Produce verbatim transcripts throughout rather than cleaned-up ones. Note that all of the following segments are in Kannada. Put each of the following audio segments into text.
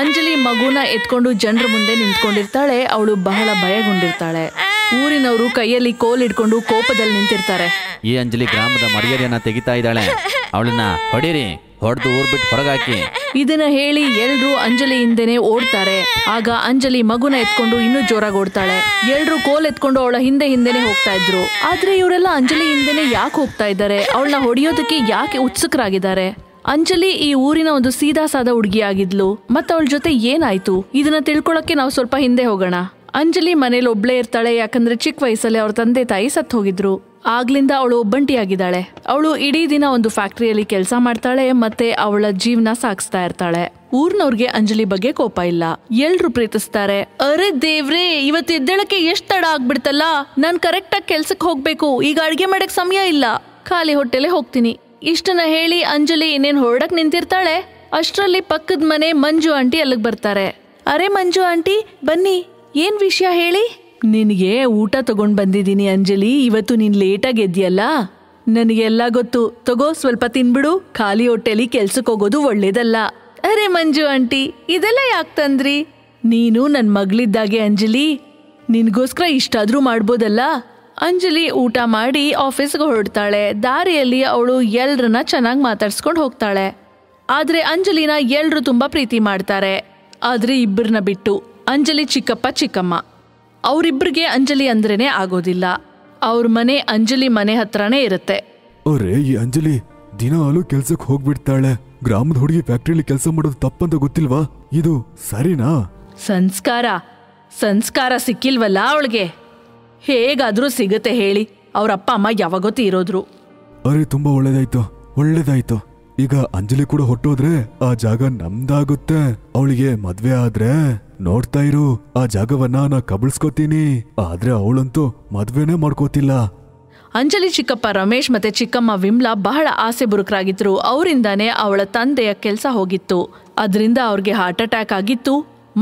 ಅಂಜಲಿ ಮಗುನ ಎತ್ಕೊಂಡು ಜನರ ಮುಂದೆ ನಿಂತುಕೊಂಡಿರ್ತಾಳೆ. ಅವಳು ಬಹಳ ಭಯಗೊಂಡಿರ್ತಾಳೆ. ಊರಿನವರು ಕೈಯಲ್ಲಿ ಕೋಲ್ ಹಿಡ್ಕೊಂಡು ಕೋಪದಲ್ಲಿ ನಿಂತಿರ್ತಾರೆ. ಈ ಅಂಜಲಿ ಗ್ರಾಮದ ಮರ್ಯಾದೆಯನ್ನ ತೆಗಿತಾ ಇದ್ದಾಳೆ, ಅವಳನ್ನ ಹೊಡಿರಿ, ಹೊಡೆದು ಊರ್ ಬಿಟ್ಟು ಹೊರಗಾಕಿ. ಇದನ್ನ ಹೇಳಿ ಎಲ್ರೂ ಅಂಜಲಿ ಹಿಂದೆನೆ ಓಡ್ತಾರೆ. ಆಗ ಅಂಜಲಿ ಮಗುನ ಎತ್ಕೊಂಡು ಇನ್ನೂ ಜೋರಾಗಿ ಓಡ್ತಾಳೆ. ಎಲ್ರೂ ಕೋಲ್ ಎತ್ಕೊಂಡು ಅವಳ ಹಿಂದೆ ಹಿಂದೆನೆ ಹೋಗ್ತಾ ಇದ್ರು. ಆದ್ರೆ ಇವರೆಲ್ಲ ಅಂಜಲಿ ಹಿಂದೆನೆ ಯಾಕೆ ಹೋಗ್ತಾ ಇದ್ದಾರೆ? ಅವಳನ್ನ ಹೊಡೆಯೋದಕ್ಕೆ ಯಾಕೆ ಉತ್ಸುಕರಾಗಿದ್ದಾರೆ? ಅಂಜಲಿ ಈ ಊರಿನ ಒಂದು ಸೀದಾ ಸಾದ ಹುಡುಗಿಯಾಗಿದ್ಲು, ಮತ್ತ ಅವಳ ಜೊತೆ ಏನಾಯ್ತು? ಇದನ್ನ ತಿಳ್ಕೊಳಕ್ಕೆ ನಾವು ಸ್ವಲ್ಪ ಹಿಂದೆ ಹೋಗೋಣ. ಅಂಜಲಿ ಮನೇಲಿ ಒಬ್ಳೇ ಇರ್ತಾಳೆ, ಯಾಕಂದ್ರೆ ಚಿಕ್ಕ ವಯಸ್ಸಲ್ಲಿ ಅವ್ರ ತಂದೆ ತಾಯಿ ಸತ್ತು ಹೋಗಿದ್ರು. ಆಗ್ಲಿಂದ ಅವಳು ಒಬ್ಬಂಟಿಯಾಗಿದ್ದಾಳೆ. ಅವಳು ಇಡೀ ದಿನ ಒಂದು ಫ್ಯಾಕ್ಟ್ರಿಯಲ್ಲಿ ಕೆಲಸ ಮಾಡ್ತಾಳೆ ಮತ್ತೆ ಅವಳ ಜೀವನ ಸಾಗಿಸ್ತಾ ಇರ್ತಾಳೆ. ಊರ್ನವ್ರಿಗೆ ಅಂಜಲಿ ಬಗ್ಗೆ ಕೋಪ ಇಲ್ಲ, ಎಲ್ರು ಪ್ರೀತಿಸ್ತಾರೆ. ಅರೆ ದೇವ್ರೆ, ಇವತ್ತು ಎದ್ದೇಳಕ್ಕೆ ಎಷ್ಟ್ ತಡ ಆಗ್ಬಿಡ್ತಲ್ಲ, ನಾನ್ ಕರೆಕ್ಟ್ ಆಗಿ ಕೆಲ್ಸಕ್ಕೆ ಹೋಗ್ಬೇಕು, ಈಗ ಅಡ್ಗೆ ಮಾಡಕ್ ಸಮಯ ಇಲ್ಲ, ಖಾಲಿ ಹೊಟ್ಟೆಲೆ ಹೋಗ್ತೀನಿ. ಇಷ್ಟನ್ನ ಹೇಳಿ ಅಂಜಲಿ ಇನ್ನೇನ್ ಹೊರಡಕ್ ನಿಂತಿರ್ತಾಳೆ. ಅಷ್ಟರಲ್ಲಿ ಪಕ್ಕದ ಮನೆ ಮಂಜು ಆಂಟಿ ಅಲ್ಲಿಗೆ ಬರ್ತಾರೆ. ಅರೆ ಮಂಜು ಆಂಟಿ, ಬನ್ನಿ, ಏನ್ ವಿಷಯ ಹೇಳಿ? ನಿನಗೆ ಊಟ ತಗೊಂಡ್ ಬಂದಿದ್ದೀನಿ ಅಂಜಲಿ, ಇವತ್ತು ನೀನ್ ಲೇಟಾಗಿ ಎದ್ದಿಯಲ್ಲ, ನನಗೆಲ್ಲ ಗೊತ್ತು, ತಗೋ ಸ್ವಲ್ಪ ತಿನ್ಬಿಡು, ಖಾಲಿ ಹೊಟ್ಟೆಲಿ ಕೆಲ್ಸಕ್ಕೆ ಹೋಗೋದು ಒಳ್ಳೇದಲ್ಲ. ಅರೆ ಮಂಜು ಆಂಟಿ, ಇದೆಲ್ಲ ಯಾಕೆ ತಂದ್ರಿ? ನೀನು ನನ್ನ ಮಗಳಿದ್ದಾಗೆ ಅಂಜಲಿ, ನಿನ್ಗೋಸ್ಕರ ಇಷ್ಟಾದ್ರೂ ಮಾಡ್ಬೋದಲ್ಲ. ಅಂಜಲಿ ಊಟ ಮಾಡಿ ಆಫೀಸ್ಗೆ ಹೊರಡ್ತಾಳೆ. ದಾರಿಯಲ್ಲಿ ಅವಳು ಎಲ್ರನ್ನ ಚೆನ್ನಾಗಿ ಮಾತಾಡ್ಸ್ಕೊಂಡು ಹೋಗ್ತಾಳೆ. ಆದ್ರೆ ಅಂಜಲಿನ ಎಲ್ರು ತುಂಬಾ ಪ್ರೀತಿ ಮಾಡ್ತಾರೆ, ಆದ್ರೆ ಇಬ್ಬರನ್ನ ಬಿಟ್ಟು. ಅಂಜಲಿ ಚಿಕ್ಕಪ್ಪ ಚಿಕ್ಕಮ್ಮ ಅವರಿಬ್ಬರಿಗೆ ಅಂಜಲಿ ಅಂದ್ರೇನೆ ಆಗೋದಿಲ್ಲ. ಅವ್ರ ಮನೆ ಅಂಜಲಿ ಮನೆ ಹತ್ರನೇ ಇರುತ್ತೆ. ಅರೆ ಈ ಅಂಜಲಿ ದಿನ ಹಾಲು ಕೆಲ್ಸಕ್ಕೆ ಹೋಗ್ಬಿಡ್ತಾಳೆ, ಗ್ರಾಮದ ಹುಡುಗಿ ಫ್ಯಾಕ್ಟ್ರಿಲಿ ಕೆಲಸ ಮಾಡೋದು ತಪ್ಪಂತ ಗೊತ್ತಿಲ್ವಾ? ಇದು ಸರಿನಾ? ಸಂಸ್ಕಾರ ಸಂಸ್ಕಾರ ಸಿಕ್ಕಿಲ್ವಲ್ಲ ಅವಳಿಗೆ, ಹೇಗಾದ್ರೂ ಸಿಗುತ್ತೆ ಹೇಳಿ. ಅವ್ರ ಅಪ್ಪ ಅಮ್ಮ ಯಾವಾಗೋ ತೀರೋದ್ರು. ಅರೆ ತುಂಬಾ ಒಳ್ಳೇದಾಯ್ತು ಒಳ್ಳೇದಾಯ್ತು. ಈಗ ಅಂಜಲಿ ಕೂಡ ಹೊಟ್ಟೋದ್ರೆ ಆ ಜಾಗ ನಮ್ದಾಗುತ್ತೆ. ಅವಳಿಗೆ ಮದ್ವೆ ಆದ್ರೆ ನೋಡ್ತಾ ಇರು, ಆ ಜಾಗವನ್ನ ನಾ ಕಬಳಿಸ್ಕೋತೀನಿ. ಆದ್ರೆ ಅವಳಂತೂ ಮದ್ವೆನೇ ಮಾಡ್ಕೋತಿಲ್ಲ. ಅಂಜಲಿ ಚಿಕ್ಕಪ್ಪ ರಮೇಶ್ ಮತ್ತೆ ಚಿಕ್ಕಮ್ಮ ವಿಮ್ಲಾ ಬಹಳ ಆಸೆ ಬುರುಕರಾಗಿದ್ರು. ಅವರಿಂದಾನೇ ಅವಳ ತಂದೆಯ ಕೆಲಸ ಹೋಗಿತ್ತು, ಅದರಿಂದ ಅವ್ರಿಗೆ ಹಾರ್ಟ್ ಅಟ್ಯಾಕ್ ಆಗಿತ್ತು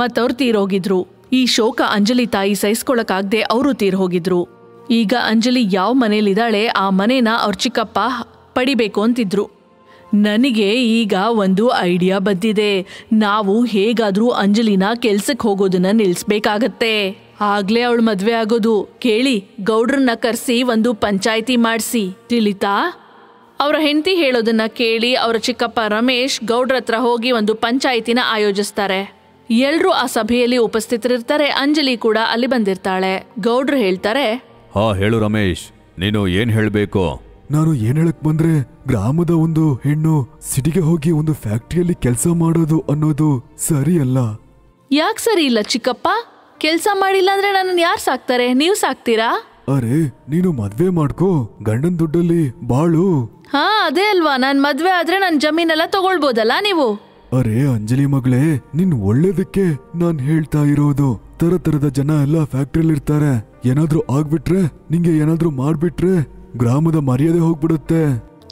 ಮತ್ತವ್ರು ತೀರೋಗಿದ್ರು. ಈ ಶೋಕ ಅಂಜಲಿ ತಾಯಿ ಸಹಿಸ್ಕೊಳಕಾಗದೆ ಅವರು ತೀರ್ ಹೋಗಿದ್ರು. ಈಗ ಅಂಜಲಿ ಯಾವ ಮನೇಲಿದ್ದಾಳೆ ಆ ಮನೇನ ಅವ್ರ ಚಿಕ್ಕಪ್ಪ ಪಡಿಬೇಕು ಅಂತಿದ್ರು. ನನಗೆ ಈಗ ಒಂದು ಐಡಿಯಾ ಬಂದಿದೆ, ನಾವು ಹೇಗಾದ್ರೂ ಅಂಜಲಿನ ಕೆಲ್ಸಕ್ಕೆ ಹೋಗೋದನ್ನ ನಿಲ್ಸ್ಬೇಕಾಗತ್ತೆ, ಆಗ್ಲೇ ಅವಳು ಮದ್ವೆ ಆಗೋದು. ಕೇಳಿ ಗೌಡ್ರನ್ನ ಕರೆಸಿ ಒಂದು ಪಂಚಾಯಿತಿ ಮಾಡಿಸಿ, ತಿಳಿತಾ? ಅವರ ಹೆಂಡತಿ ಹೇಳೋದನ್ನ ಕೇಳಿ ಅವರ ಚಿಕ್ಕಪ್ಪ ರಮೇಶ್ ಗೌಡ್ರ ಹತ್ರ ಹೋಗಿ ಒಂದು ಪಂಚಾಯಿತಿನ ಆಯೋಜಿಸ್ತಾರೆ. ಎಲ್ರೂ ಆ ಸಭೆಯಲ್ಲಿ ಉಪಸ್ಥಿತರಿರ್ತಾರೆ. ಅಂಜಲಿ ಕೂಡ ಅಲ್ಲಿ ಬಂದಿರ್ತಾಳೆ. ಗೌಡ್ರು ಹೇಳ್ತಾರೆ, ಹಾ ಹೇಳು ರಮೇಶ್, ನೀನು ಏನ್ ಹೇಳ್ಬೇಕು? ನಾನು ಏನ್ ಹೇಳಕ್ ಬಂದ್ರೆ, ಗ್ರಾಮದ ಒಂದು ಹೆಣ್ಣು ಸಿಟಿಗೆ ಹೋಗಿ ಒಂದು ಫ್ಯಾಕ್ಟ್ರಿಯಲ್ಲಿ ಕೆಲಸ ಮಾಡೋದು ಅನ್ನೋದು ಸರಿಯಲ್ಲ. ಯಾಕೆ ಸರಿ ಇಲ್ಲ ಚಿಕ್ಕಪ್ಪ? ಕೆಲಸ ಮಾಡಿಲ್ಲ ಅಂದ್ರೆ ನನ್ನನ್ನು ಯಾರು ಸಾಕ್ತಾರೆ? ನೀವ್ ಸಾಕ್ತೀರಾ? ಅರೆ ನೀನು ಮದ್ವೆ ಮಾಡ್ಕೋ, ಗಂಡನ್ ದುಡ್ಡಲ್ಲಿ ಬಾಳು. ಹಾ ಅದೇ ಅಲ್ವಾ, ನಾನ್ ಮದ್ವೆ ಆದ್ರೆ ನನ್ ಜಮೀನೆಲ್ಲ ತಗೊಳ್ಬೋದಲ್ಲ ನೀವು. ಅರೆ ಅಂಜಲಿ ಮಗಳೇ, ನಿನ್ ಒಳ್ಳೇದಕ್ಕೆ ನಾನ್ ಹೇಳ್ತಾ ಇರೋದು. ತರ ತರದ ಜನ ಎಲ್ಲ ಫ್ಯಾಕ್ಟ್ರಿಯಲ್ಲಿ ಇರ್ತಾರೆ, ಏನಾದ್ರೂ ಆಗ್ಬಿಟ್ರೆ, ನಿಂಗೆ ಏನಾದ್ರೂ ಮಾಡ್ಬಿಟ್ರೆ ಗ್ರಾಮದ ಮರ್ಯಾದೆ ಹೋಗ್ಬಿಡುತ್ತೆ.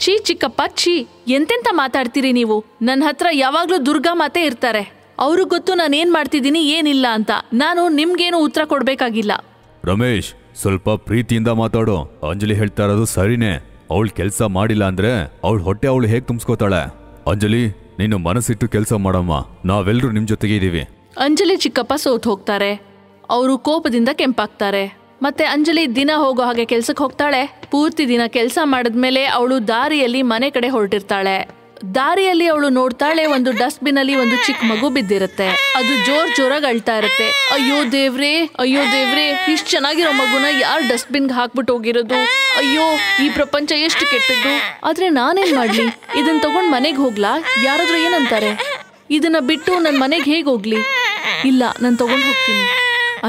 ಛೀ ಚಿಕ್ಕಪ್ಪ ಛೀ, ಎಂತೆಂತ ಮಾತಾಡ್ತೀರಿ ನೀವು? ನನ್ನ ಹತ್ರ ಯಾವಾಗ್ಲೂ ದುರ್ಗಾ ಮಾತೆ ಇರ್ತಾರೆ. ಅವ್ರಿಗ್ ಗೊತ್ತು ನಾನು ಏನ್ ಮಾಡ್ತಿದ್ದೀನಿ ಏನಿಲ್ಲ ಅಂತ. ನಾನು ನಿಮ್ಗೇನು ಉತ್ತರ ಕೊಡ್ಬೇಕಾಗಿಲ್ಲ. ರಮೇಶ್, ಸ್ವಲ್ಪ ಪ್ರೀತಿಯಿಂದ ಮಾತಾಡು. ಅಂಜಲಿ ಹೇಳ್ತಾ ಇರೋದು ಸರಿನೇ, ಅವಳು ಕೆಲಸ ಮಾಡಿಲ್ಲ ಅಂದ್ರೆ ಅವಳ ಹೊಟ್ಟೆ ಅವಳು ಹೇಗ್ ತುಂಬಿಸ್ಕೋತಾಳೆ. ಅಂಜಲಿ ನೀನು ಮನಸ್ಸಿಟ್ಟು ಕೆಲಸ ಮಾಡಮ್ಮ, ನಾವೆಲ್ಲರೂ ನಿಮ್ ಜೊತೆಗೆ ಇದೀವಿ. ಅಂಜಲಿ ಚಿಕ್ಕಪ್ಪ ಸೋತ್ ಹೋಗ್ತಾರೆ. ಅವರು ಕೋಪದಿಂದ ಕೆಂಪಾಗ್ತಾರೆ. ಮತ್ತೆ ಅಂಜಲಿ ದಿನ ಹೋಗೋ ಹಾಗೆ ಕೆಲ್ಸಕ್ಕೆ ಹೋಗ್ತಾಳೆ. ಪೂರ್ತಿ ದಿನ ಕೆಲಸ ಮಾಡಿದ್ಮೇಲೆ ಅವಳು ದಾರಿಯಲ್ಲಿ ಮನೆ ಕಡೆ ಹೊರಟಿರ್ತಾಳೆ. ದಾರಿಯಲ್ಲಿ ಅವಳು ನೋಡ್ತಾಳೆ, ಒಂದು ಡಸ್ಟ್ಬಿನ್ ಅಲ್ಲಿ ಒಂದು ಚಿಕ್ಕ ಮಗು ಬಿದ್ದಿರುತ್ತೆ. ಅದು ಜೋರ್ ಜೋರಾಗಿ ಅಳ್ತಾ ಇರುತ್ತೆ. ಅಯ್ಯೋ ದೇವ್ರೆ, ಅಯ್ಯೋ ದೇವ್ರೆ, ಇಷ್ಟು ಚೆನ್ನಾಗಿರೋ ಮಗುನ ಯಾರು ಡಸ್ಟ್ಬಿನ್ಗೆ ಹಾಕ್ಬಿಟ್ಟು ಹೋಗಿರೋದು? ಅಯ್ಯೋ ಈ ಪ್ರಪಂಚ ಎಷ್ಟು ಕೆಟ್ಟದ್ದು. ಆದ್ರೆ ನಾನೇನ್ ಮಾಡ್ಲಿ? ಇದನ್ನ ತಗೊಂಡ್ ಮನೆಗೆ ಹೋಗ್ಲಾ? ಯಾರಾದ್ರೂ ಏನಂತಾರೆ? ಇದನ್ನ ಬಿಟ್ಟು ನನ್ ಮನೆಗೆ ಹೇಗೆ ಹೋಗ್ಲಿ? ಇಲ್ಲ, ನಾನು ತಗೊಂಡು ಹೋಗ್ತೀನಿ.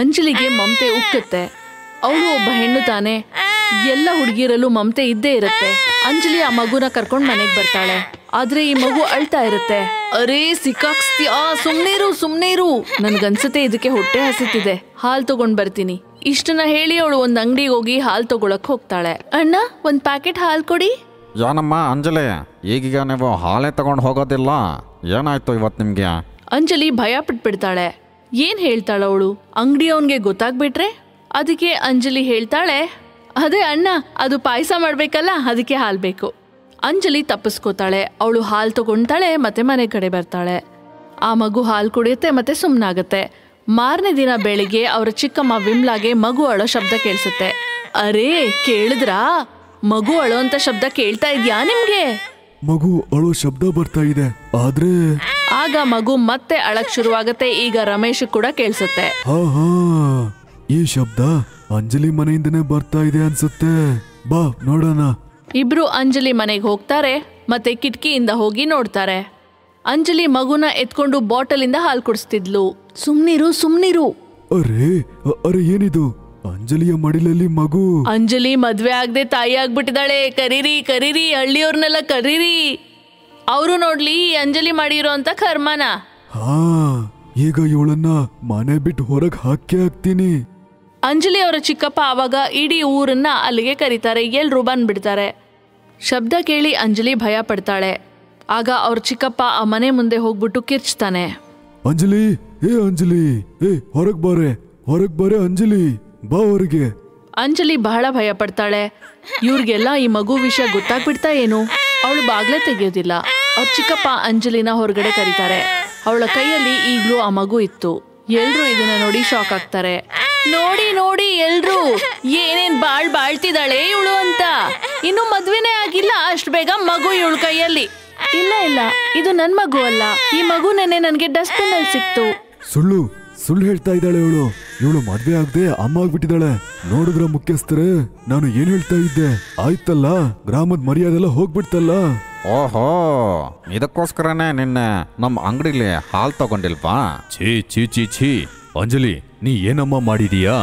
ಅಂಜಲಿಗೆ ಮಮತೆ ಉಕ್ಕುತ್ತೆ. ಅವಳು ಒಬ್ಬ ಹೆಣ್ಣು ತಾನೆ, ಎಲ್ಲ ಹುಡುಗಿರಲ್ಲೂ ಮಮತೆ ಇದ್ದೇ ಇರುತ್ತೆ. ಅಂಜಲಿ ಆ ಮಗುನ ಕರ್ಕೊಂಡು ಮನೆಗೆ ಬರ್ತಾಳೆ. ಆದ್ರೆ ಈ ಮಗು ಅಳ್ತಾ ಇರುತ್ತೆ. ಅರೇ ಸಿಕ್ಕಾಕ್ಸ್ತೀಯಾ, ಸುಮ್ನೇರು ಸುಮ್ನೇರು, ನನ್ಗನ್ಸುತ್ತೆ ಇದಕ್ಕೆ ಹೊಟ್ಟೆ ಹಸಿತಿದೆ, ಹಾಲ್ ತಗೊಂಡ್ ಬರ್ತೀನಿ. ಇಷ್ಟನ್ನ ಹೇಳಿ ಅವಳು ಒಂದ್ ಅಂಗಡಿಗೆ ಹೋಗಿ ಹಾಲ್ ತಗೊಳಕ್ ಹೋಗ್ತಾಳೆ. ಅಣ್ಣ, ಒಂದ್ ಪ್ಯಾಕೆಟ್ ಹಾಲ್ ಕೊಡಿ. ಜಾನಮ್ಮ ಅಂಜಲಿ, ಈಗೀಗ ನೀವು ಹಾಲೇ ತಗೊಂಡ್ ಹೋಗೋದಿಲ್ಲ, ಏನಾಯ್ತು ಇವತ್ ನಿಮ್ಗೆ? ಅಂಜಲಿ ಭಯ ಪಟ್ಬಿಡ್ತಾಳೆ. ಏನ್ ಹೇಳ್ತಾಳ ಅವಳು? ಅಂಗಡಿ ಅವನ್ಗೆ ಗೊತ್ತಾಗ್ಬಿಟ್ರೆ? ಅದಕ್ಕೆ ಅಂಜಲಿ ಹೇಳ್ತಾಳೆ, ಅದೇ ಅಣ್ಣ, ಅದು ಪಾಯಸ ಮಾಡ್ಬೇಕಲ್ಲ, ಅದಕ್ಕೆ ಹಾಲು ಬೇಕು. ಅಂಜಲಿ ತಪ್ಪಿಸ್ಕೋತಾಳೆ. ಅವಳು ಹಾಲು ತಗೊಳ್ತಾಳೆ ಮತ್ತೆ ಮನೆ ಕಡೆ ಬರ್ತಾಳೆ. ಆ ಮಗು ಹಾಲು ಕುಡಿಯುತ್ತೆ ಮತ್ತೆ ಸುಮ್ಮನಾಗುತ್ತೆ. ಮಾರನೇ ದಿನ ಬೆಳಿಗ್ಗೆ ಅವರ ಚಿಕ್ಕಮ್ಮ ವಿಮ್ಲಾಗೆ ಮಗು ಅಳೋ ಶಬ್ದ ಕೇಳಿಸುತ್ತೆ. ಅರೇ ಕೇಳಿದ್ರಾ, ಮಗು ಅಳೋ ಅಂತ ಶಬ್ದ ಕೇಳ್ತಾ ಇದ್ಯಾ ನಿಮ್ಗೆ? ಮಗು ಅಳೋ ಶಬ್ದ ಬರ್ತಾ ಇದೆ, ಆದ್ರೆ ಆಗ ಮಗು ಮತ್ತೆ ಅಳಕ್ ಶುರುವಾಗತ್ತೆ. ಈಗ ರಮೇಶ್ ಕೂಡ ಕೇಳಿಸುತ್ತೆ. ಹಾ ಹಾ, ಈ ಶಬ್ದ ಅಂಜಲಿ ಮನೆಯಿಂದನೇ ಬರ್ತಾ ಇದೆ ಅನ್ಸುತ್ತೆ, ಬಾ ನೋಡೋಣ. ಇಬ್ರು ಅಂಜಲಿ ಮನೆಗೆ ಹೋಗ್ತಾರೆ ಮತ್ತೆ ಕಿಟಕಿಯಿಂದ ಹೋಗಿ ನೋಡ್ತಾರೆ. ಅಂಜಲಿ ಮಗುನ ಎತ್ಕೊಂಡು ಬಾಟಲಿಂದ ಹಾಲು ಕುಡಿಸ್ತಿದ್ಲು. ಸುಮ್ನಿರು ಸುಮ್ನಿರು. ಅರೆ ಅರೆ ಏನಿದು? ಅಂಜಲಿಯ ಮಡಿಲಲ್ಲಿ ಮಗು. ಅಂಜಲಿ ಮದ್ವೆ ಆಗದೆ ತಾಯಿ ಆಗ್ಬಿಟ್ಟಿದ್ದಾಳೆ. ಕರೀರಿ ಕರೀರಿ, ಹಳ್ಳಿಯವ್ರನ್ನೆಲ್ಲ ಕರೀರಿ, ಅವರು ನೋಡ್ಲಿ ಅಂಜಲಿ ಮಾಡಿರೋ ಅಂತ ಕರ್ಮನ. ಹಾ, ಈಗ ಇವಳನ್ನ ಮನೆ ಬಿಟ್ಟು ಹೊರಗೆ ಹಾಕಿ ಹಾಕ್ತೀನಿ. ಅಂಜಲಿ ಅವರ ಚಿಕ್ಕಪ್ಪ ಆವಾಗ ಇಡೀ ಊರನ್ನ ಅಲ್ಲಿಗೆ ಕರೀತಾರೆ. ಎಲ್ರೂ ಬಂದ್ಬಿಡ್ತಾರೆ. ಶಬ್ದ ಕೇಳಿ ಅಂಜಲಿ ಭಯ ಪಡ್ತಾಳೆ. ಆಗ ಅವ್ರ ಚಿಕ್ಕಪ್ಪ ಆ ಮನೆ ಮುಂದೆ ಹೋಗ್ಬಿಟ್ಟು ಕಿರ್ಚ್ತಾನೆ. ಅಂಜಲಿ, ಏ ಅಂಜಲಿ, ಏ ಹೊರಗ್ ಬಾರೆ, ಹೊರಗ್ ಬಾರೆ ಅಂಜಲಿ, ಬಾ ಹೊರಗೆ. ಅಂಜಲಿ ಬಹಳ ಭಯ ಪಡ್ತಾಳೆ. ಇವ್ರಿಗೆಲ್ಲ ಈ ಮಗು ವಿಷಯ ಗೊತ್ತಾಗ್ಬಿಡ್ತಾ ಏನು? ಅವಳು ಬಾಗ್ಲೇ ತೆಗೆಯೋದಿಲ್ಲ. ಅವ್ರ ಚಿಕ್ಕಪ್ಪ ಅಂಜಲಿನ ಹೊರಗಡೆ ಕರೀತಾರೆ. ಅವಳ ಕೈಯಲ್ಲಿ ಈಗಲೂ ಆ ಮಗು ಇತ್ತು. ಎಲ್ರೂ ಇದನ್ನ ನೋಡಿ ಶಾಕ್ ಆಗ್ತಾರೆ. ನೋಡಿ ನೋಡಿ ಎಲ್ರೂ ಏನೇನ್ ಬಾಳ್ ಬಾಳ್ತಿದ್ದಾಳೆ ಇವಳು ಅಂತ. ಇನ್ನು ಮದ್ವೆನೇ ಆಗಿಲ್ಲ, ಅಷ್ಟು ಬೇಗ ಮಗು ಇವಳು ಕೈಯಲ್ಲಿ. ಇಲ್ಲ ಇಲ್ಲ, ಇದು ನನ್ ಮಗು ಅಲ್ಲ, ಈ ಮಗು ನೆನ್ನೆ ನನ್ಗೆ ಡಸ್ಟ್ ಬಿನ್ ಅಲ್ಲಿ ಸಿಕ್ತು. ಸುಳ್ಳು ಸುಳ್ಳು ಹೇಳ್ತಾ ಇದ್ದಾಳೆ ಇವಳು. ಇವಳು ಮದ್ವೆ ಆಗದೆ ಅಮ್ಮ ಆಗ್ಬಿಟ್ಟಿದ್ದಾಳೆ. ನೋಡಿದ್ರ ಮುಖ್ಯಸ್ಥರೇ, ನಾನು ಏನ್ ಹೇಳ್ತಾ ಇದ್ದೆ? ಆಯ್ತಲ್ಲ, ಗ್ರಾಮದ ಮರ್ಯಾದೆಲ್ಲ ಹೋಗ್ಬಿಡ್ತಲ್ಲ. ಓಹೋ, ಇದಕ್ಕೋಸ್ಕರನೇ ನಿನ್ನೆ ನಮ್ಮ ಅಂಗಡಿಲಿ ಹಾಲ್ ತಗೊಂಡಿಲ್ವಾ? ಛೀ ಛೀ ಛೀ ಛೀ, ಅಂಜಲಿ ನೀ ಏನಮ್ಮ ಮಾಡಿದೀಯಾ?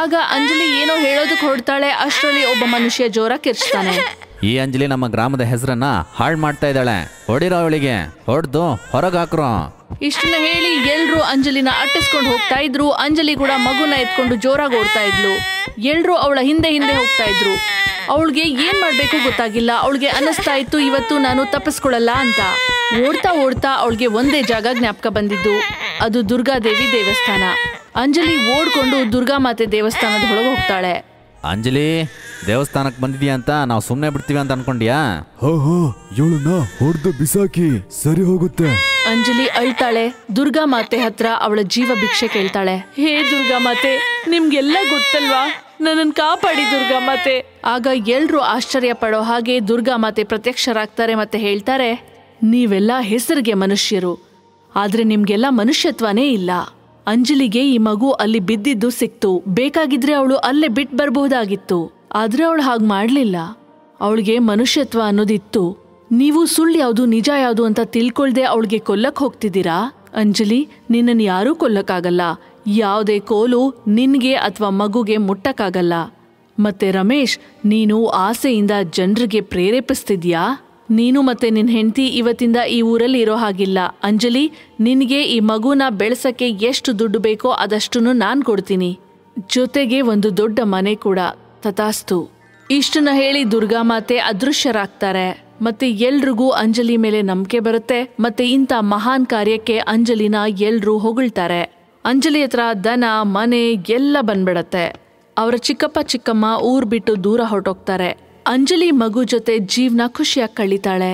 ಆಗ ಅಂಜಲಿ ಏನೋ ಹೇಳೋದಕ್ಕೆ ಹೊರಡ್ತಾಳೆ. ಅಷ್ಟರಲ್ಲಿ ಒಬ್ಬ ಮನುಷ್ಯ ಜೋರ ಕಿರ್ಚ್ತಾನೆ. ಈ ಅಂಜಲಿ ನಮ್ಮ ಗ್ರಾಮದ ಹೆಸರನ್ನ ಹಾಳು ಮಾಡ್ತಾ ಇದ್ದಾಳೆ, ಹೊಡಿರೋ ಅವಳಿಗೆ, ಹೊಡೆದು ಹೊರಗಾಕ್ರೋ. ಇಷ್ಟನ್ನ ಹೇಳಿ ಎಲ್ರು ಅಂಜಲಿನ ಅಟ್ಟಿಸ್ಕೊಂಡು ಹೋಗ್ತಾ ಇದ್ರು. ಅಂಜಲಿ ಕೂಡ ಮಗುನ ಎತ್ಕೊಂಡು ಜೋರಾಗಿ ಓಡ್ತಾ ಇದ್ಲು. ಎಲ್ರು ಅವಳ ಹಿಂದೆ ಹಿಂದೆ ಹೋಗ್ತಾ ಇದ್ರು. ಅವಳಿಗೆ ಏನ್ ಮಾಡ್ಬೇಕು ಗೊತ್ತಾಗಿಲ್ಲ. ಅವಳಿಗೆ ಅನ್ನಿಸ್ತಾ ಇತ್ತು, ಇವತ್ತು ನಾನು ತಪ್ಪಿಸ್ಕೊಳ್ಳಲ್ಲ ಅಂತ. ಓಡ್ತಾ ಓಡ್ತಾ ಅವಳಿಗೆ ಒಂದೇ ಜಾಗ ಜ್ಞಾಪಕ ಬಂದಿದ್ದು, ಅದು ದುರ್ಗಾದೇವಿ ದೇವಸ್ಥಾನ. ಅಂಜಲಿ ಓಡ್ಕೊಂಡು ದುರ್ಗಾ ಮಾತೆ ದೇವಸ್ಥಾನದ ಒಳಗೆ ಹೋಗ್ತಾಳೆ. ಅಂಜಲಿ, ದೇವಸ್ಥಾನಕ್ಕೆ ಬಂದಿದ್ಯಾ ಅಂತ ನಾವು ಸುಮ್ಮನೆ ಬಿಡ್ತೀವಿ ಅಂತ ಅನ್ಕೊಂಡ್ಯಾ? ಹೋ ಹೋ, ಇವಳನ್ನ ಹೊಡೆದು ಬಿಸಾಕಿ, ಸರಿ ಹೋಗುತ್ತೆ. ಅಂಜಲಿ ಅಳ್ತಾಳೆ. ದುರ್ಗಾ ಮಾತೆ ಹತ್ರ ಅವಳ ಜೀವ ಭಿಕ್ಷೆ ಕೇಳ್ತಾಳೆ. ಹೇ ದುರ್ಗಾ ಮಾತೆ, ನಿಮ್ಗೆಲ್ಲ ಗೊತ್ತಲ್ವಾ, ನನ್ನನ್ನು ಕಾಪಾಡಿ ದುರ್ಗಾ ಮಾತೆ. ಆಗ ಎಲ್ರೂ ಆಶ್ಚರ್ಯ ಪಡೋ ಹಾಗೆ ದುರ್ಗಾ ಮಾತೆ ಪ್ರತ್ಯಕ್ಷರಾಗ್ತಾರೆ ಮತ್ತೆ ಹೇಳ್ತಾರೆ, ನೀವೆಲ್ಲ ಹೆಸರಿಗೆ ಮನುಷ್ಯರು, ಆದ್ರೆ ನಿಮ್ಗೆಲ್ಲ ಮನುಷ್ಯತ್ವನೇ ಇಲ್ಲ. ಅಂಜಲಿಗೆ ಈ ಮಗು ಅಲ್ಲಿ ಬಿದ್ದಿದ್ದು ಸಿಕ್ತು, ಬೇಕಾಗಿದ್ರೆ ಅವಳು ಅಲ್ಲೇ ಬಿಟ್ಟು ಬರಬಹುದಾಗಿತ್ತು, ಆದ್ರೆ ಅವಳು ಹಾಗೆ ಮಾಡಲಿಲ್ಲ. ಅವಳಿಗೆ ಮನುಷ್ಯತ್ವ ಅನ್ನೋದಿತ್ತು. ನೀವು ಸುಳ್ಳು ಯಾವುದು ನಿಜ ಯಾವುದು ಅಂತ ತಿಳ್ಕೊಳ್ದೆ ಅವಳಿಗೆ ಕೊಲ್ಲಕ್ಕೆ ಹೋಗ್ತಿದ್ದೀರಾ. ಅಂಜಲಿ, ನಿನ್ನನ್ನು ಯಾರೂ ಕೊಲ್ಲಕ್ಕಾಗಲ್ಲ, ಯಾವುದೇ ಕೋಲು ನಿನಗೆ ಅಥವಾ ಮಗುಗೆ ಮುಟ್ಟಕ್ಕಾಗಲ್ಲ. ಮತ್ತೆ ರಮೇಶ್, ನೀನು ಆಸೆಯಿಂದ ಜನರಿಗೆ ಪ್ರೇರೇಪಿಸ್ತಿದ್ಯಾ. ನೀನು ಮತ್ತೆ ನಿನ್ನ ಹೆಂಡತಿ ಇವತ್ತಿಂದ ಈ ಊರಲ್ಲಿ ಇರೋ ಹಾಗಿಲ್ಲ. ಅಂಜಲಿ, ನಿನಗೆ ಈ ಮಗುನ ಬೆಳೆಸಕ್ಕೆ ಎಷ್ಟು ದುಡ್ಡು ಬೇಕೋ ಅದಷ್ಟನ್ನು ನಾನು ಕೊಡ್ತೀನಿ, ಜೊತೆಗೆ ಒಂದು ದೊಡ್ಡ ಮನೆ ಕೂಡ. ತಥಾಸ್ತು. ಇಷ್ಟನ್ನ ಹೇಳಿ ದುರ್ಗಾ ಮಾತೆ ಅದೃಶ್ಯರಾಗ್ತಾರೆ. ಮತ್ತೆ ಎಲ್ರಿಗೂ ಅಂಜಲಿ ಮೇಲೆ ನಂಬಿಕೆ ಬರುತ್ತೆ. ಮತ್ತೆ ಇಂಥ ಮಹಾನ್ ಕಾರ್ಯಕ್ಕೆ ಅಂಜಲಿನ ಎಲ್ರೂ ಹೊಗಳ್ತಾರೆ. ಅಂಜಲಿ ಹತ್ರ ದನ ಮನೆ ಎಲ್ಲ ಬಂದ್ಬಿಡತ್ತೆ. ಅವರ ಚಿಕ್ಕಪ್ಪ ಚಿಕ್ಕಮ್ಮ ಊರ್ ಬಿಟ್ಟು ದೂರ ಹೊರಟೋಗ್ತಾರೆ. ಅಂಜಲಿ ಮಗು ಜೊತೆ ಜೀವನ ಖುಷಿಯಾಗಿ ಕಳೀತಾಳೆ.